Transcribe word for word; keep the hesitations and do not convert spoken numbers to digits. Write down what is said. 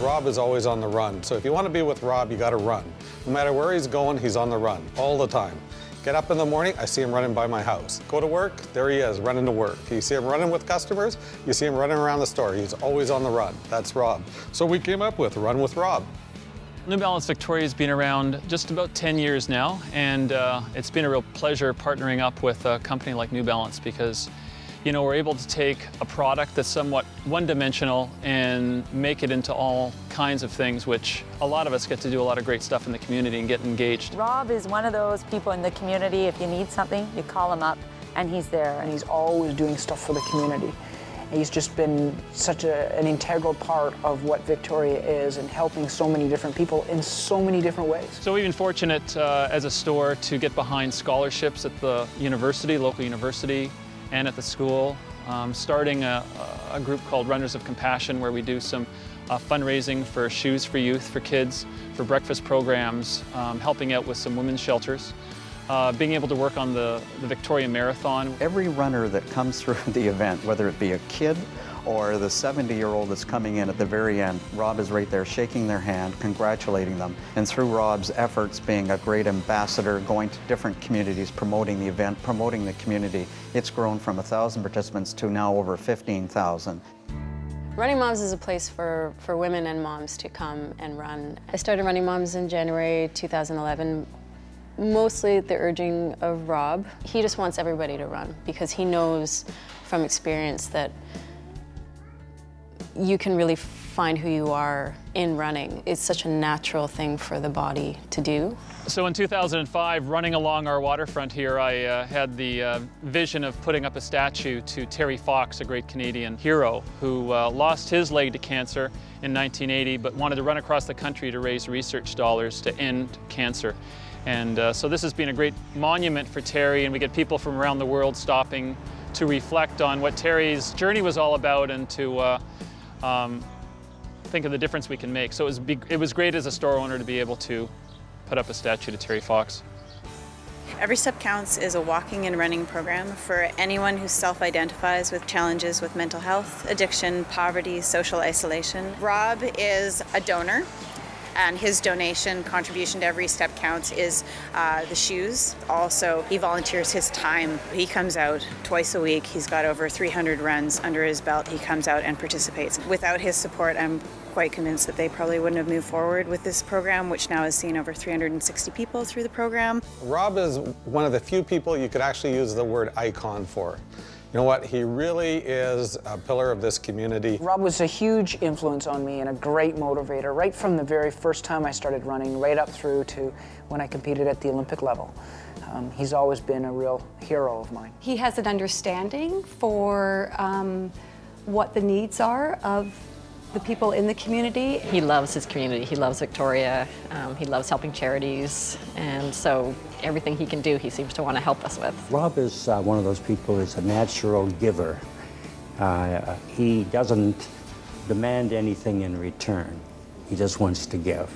Rob is always on the run. So if you want to be with Rob, you got to run. No matter where he's going, he's on the run all the time. Get up in the morning, I see him running by my house. Go to work, there he is, running to work. You see him running with customers, you see him running around the store. He's always on the run. That's Rob. So we came up with Run with Rob. New Balance Victoria has been around just about ten years now, and uh, it's been a real pleasure partnering up with a company like New Balance because, you know, we're able to take a product that's somewhat one-dimensional and make it into all kinds of things, which a lot of us get to do a lot of great stuff in the community and get engaged. Rob is one of those people in the community, if you need something, you call him up and he's there. And he's always doing stuff for the community. He's just been such a, an integral part of what Victoria is and helping so many different people in so many different ways. So we've been fortunate uh, as a store to get behind scholarships at the university, local university, and at the school, um, starting a, a group called Runners of Compassion, where we do some uh, fundraising for shoes for youth, for kids, for breakfast programs, um, helping out with some women's shelters, uh, being able to work on the, the Victoria Marathon. Every runner that comes through the event, whether it be a kid or the seventy-year-old that's coming in at the very end, Rob is right there shaking their hand, congratulating them. And through Rob's efforts, being a great ambassador, going to different communities, promoting the event, promoting the community, it's grown from one thousand participants to now over fifteen thousand. Running Moms is a place for, for women and moms to come and run. I started Running Moms in January two thousand eleven, mostly at the urging of Rob. He just wants everybody to run because he knows from experience that you can really find who you are in running. It's such a natural thing for the body to do. So in two thousand five, running along our waterfront here, I uh, had the uh, vision of putting up a statue to Terry Fox, a great Canadian hero who uh, lost his leg to cancer in nineteen eighty, but wanted to run across the country to raise research dollars to end cancer. And uh, so this has been a great monument for Terry, and we get people from around the world stopping to reflect on what Terry's journey was all about and to uh, Um, think of the difference we can make. So it was, big, it was great as a store owner to be able to put up a statue to Terry Fox. Every Step Counts is a walking and running program for anyone who self-identifies with challenges with mental health, addiction, poverty, social isolation. Rob is a donor, and his donation contribution to Every Step Counts is uh, the shoes. Also, he volunteers his time. He comes out twice a week. He's got over three hundred runs under his belt. He comes out and participates. Without his support, I'm quite convinced that they probably wouldn't have moved forward with this program, which now has seen over three hundred sixty people through the program. Rob is one of the few people you could actually use the word icon for. You know what, he really is a pillar of this community. Rob was a huge influence on me and a great motivator right from the very first time I started running, right up through to when I competed at the Olympic level. Um, he's always been a real hero of mine. He has an understanding for um, what the needs are of the people in the community. He loves his community, he loves Victoria, um, he loves helping charities, and so everything he can do he seems to want to help us with. Rob is uh, one of those people who's a natural giver. Uh, he doesn't demand anything in return, he just wants to give.